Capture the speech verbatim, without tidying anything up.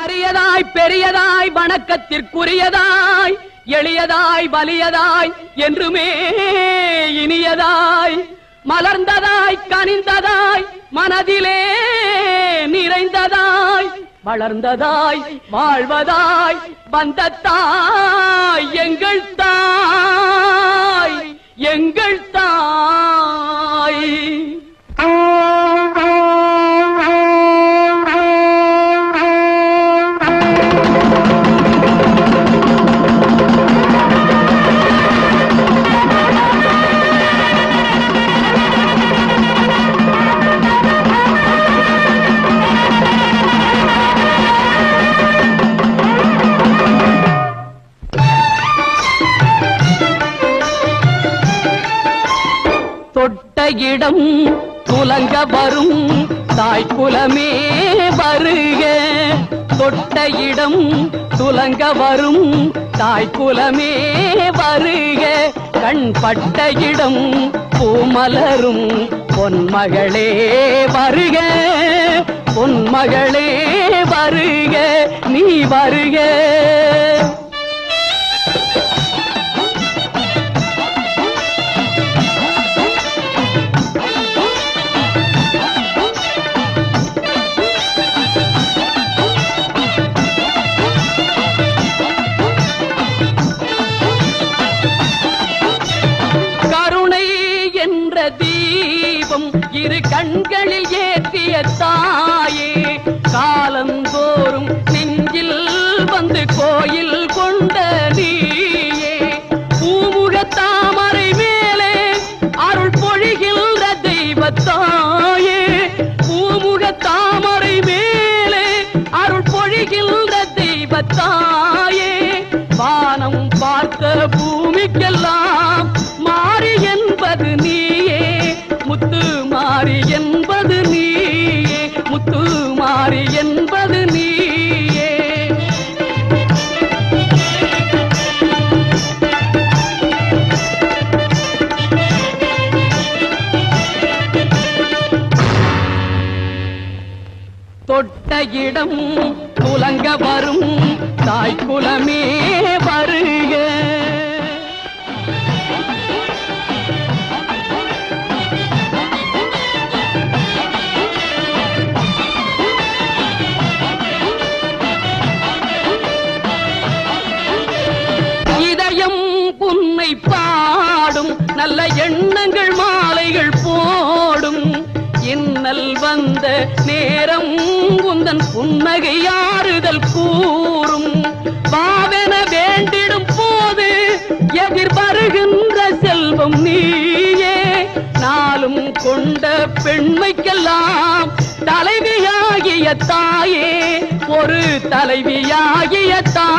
அரியதாய் பெரியதாய் வணக்கத்திற்குரியதாய் எளியதாய் வலியதாய் என்றுமே இனியதாய் மலர்ந்ததாய் கனிந்ததாய் மனதிலே நிறைந்ததாய் வளர்ந்ததாய் வாழ்வதாய் வந்த தாய் எங்கள் தாய் எங்கள் தாய் இடம் துலங்க வரும் தாய் குலமே வருக தொட்ட இடம் துலங்க வரும் தாய் குலமே வருக கண் பட்ட இடம் பூமலரும் பொன்மகளே வருக பொன்மகளே வருக நீ வருக இரு கண்களில் ஏற்றிய தாயே காலந்தோறும் நெஞ்சில் வந்து கோயில் கொண்ட நீயே பூமுக தாமரை மேலே அருள் பொழிகின்ற தெய்வத்தாயே பூமுக தாமரை மேலே அருள் பொழிகின்ற தெய்வத்தாயே வானம் பார்த்த பூமிக்கெல்லாம் மாறி என்பது நீயே முத்து மாறி என்பது நீயே முத்து மாறி என்பது நீயே தொட்ட இடம் துலங்க வரும் தாய் குலமே வருக பாடும் நல்ல எண்ணங்கள் மாலைகள் போடும் இன்னல் வந்த நேரம் உந்தன் புன்னகை ஆறுதல் கூறும் பாவென வேண்டிடும் போது எதிர் வருகின்ற செல்வம் நீயே நாளும் கொண்ட பெண்மைக்கெல்லாம் தலைவியாகிய தாயே ஒரு தலைவியாகிய தாய்